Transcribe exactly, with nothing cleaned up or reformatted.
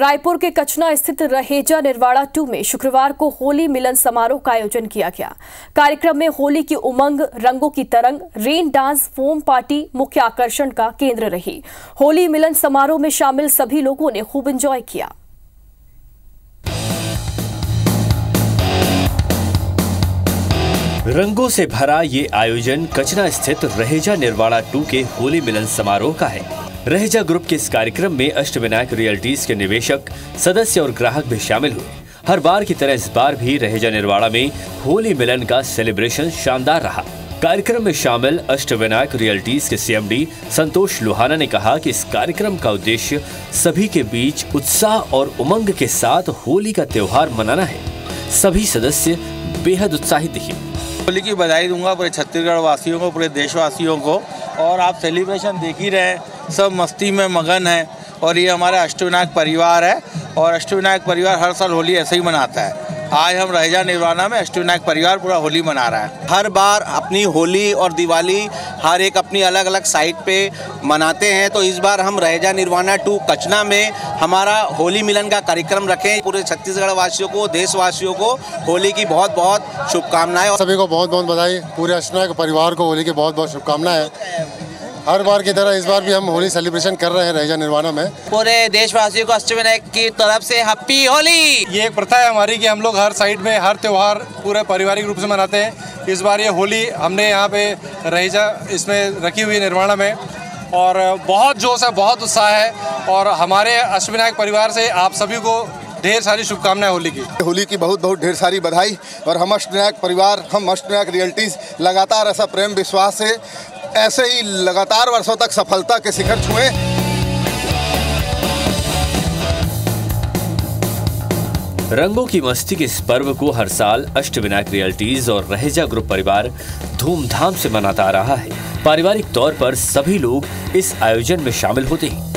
रायपुर के कचना स्थित रहेजा निर्वाणा टू में शुक्रवार को होली मिलन समारोह का आयोजन किया गया। कार्यक्रम में होली की उमंग, रंगों की तरंग, रेन डांस, फोम पार्टी मुख्य आकर्षण का केंद्र रही। होली मिलन समारोह में शामिल सभी लोगों ने खूब एंजॉय किया। रंगों से भरा ये आयोजन कचना स्थित रहेजा निर्वाणा टू के होली मिलन समारोह का है। रहेजा ग्रुप के इस कार्यक्रम में अष्टविनायक रियल्टीज के निवेशक, सदस्य और ग्राहक भी शामिल हुए। हर बार की तरह इस बार भी रहेजा निर्वाणा में होली मिलन का सेलिब्रेशन शानदार रहा। कार्यक्रम में शामिल अष्टविनायक रियल्टीज के सीएमडी संतोष लोहाना ने कहा कि इस कार्यक्रम का उद्देश्य सभी के बीच उत्साह और उमंग के साथ होली का त्योहार मनाना है। सभी सदस्य बेहद उत्साहित दिखे। होली की बधाई दूंगा पूरे छत्तीसगढ़ वासियों को, पूरे देशवासियों को। और आप सेलिब्रेशन देख ही रहे, सब मस्ती में मगन है। और ये हमारा अष्टविनायक परिवार है और अष्टविनायक परिवार हर साल होली ऐसे ही मनाता है। आज हम रहेजा निर्वाणा में अष्टविनायक परिवार पूरा होली मना रहा है। हर बार अपनी होली और दिवाली हर एक अपनी अलग अलग साइट पे मनाते हैं, तो इस बार हम रहेजा निर्वाणा टू कचना में हमारा होली मिलन का कार्यक्रम रखें। पूरे छत्तीसगढ़ वासियों को, देशवासियों को होली की बहुत बहुत शुभकामनाएं। सभी को बहुत बहुत बधाई। पूरे अष्टविनायक परिवार को होली की बहुत बहुत शुभकामनाएं। हर बार की तरह इस बार भी हम होली सेलिब्रेशन कर रहे हैं रहेजा निर्वाणा में। पूरे देशवासियों को अष्टविनायक की तरफ से हैप्पी होली। ये एक प्रथा है हमारी कि हम लोग हर साइड में हर त्यौहार पूरे पारिवारिक रूप से मनाते हैं। इस बार ये होली हमने यहाँ पे रहेजा इसमें रखी हुई निर्वाणा में, और बहुत जोश है, बहुत उत्साह है। और हमारे अष्टविनायक परिवार से आप सभी को ढेर सारी शुभकामनाएं होली की। होली की बहुत बहुत ढेर सारी बधाई। और हम अष्टविनायक परिवार, हम अष्टविनायक रियल्टीज लगातार ऐसा प्रेम विश्वास से ऐसे ही लगातार वर्षों तक सफलता के शिखर छुए। रंगों की मस्ती के इस पर्व को हर साल अष्टविनायक रियल्टीज और रहेजा ग्रुप परिवार धूमधाम से मनाता आ रहा है। पारिवारिक तौर पर सभी लोग इस आयोजन में शामिल होते हैं।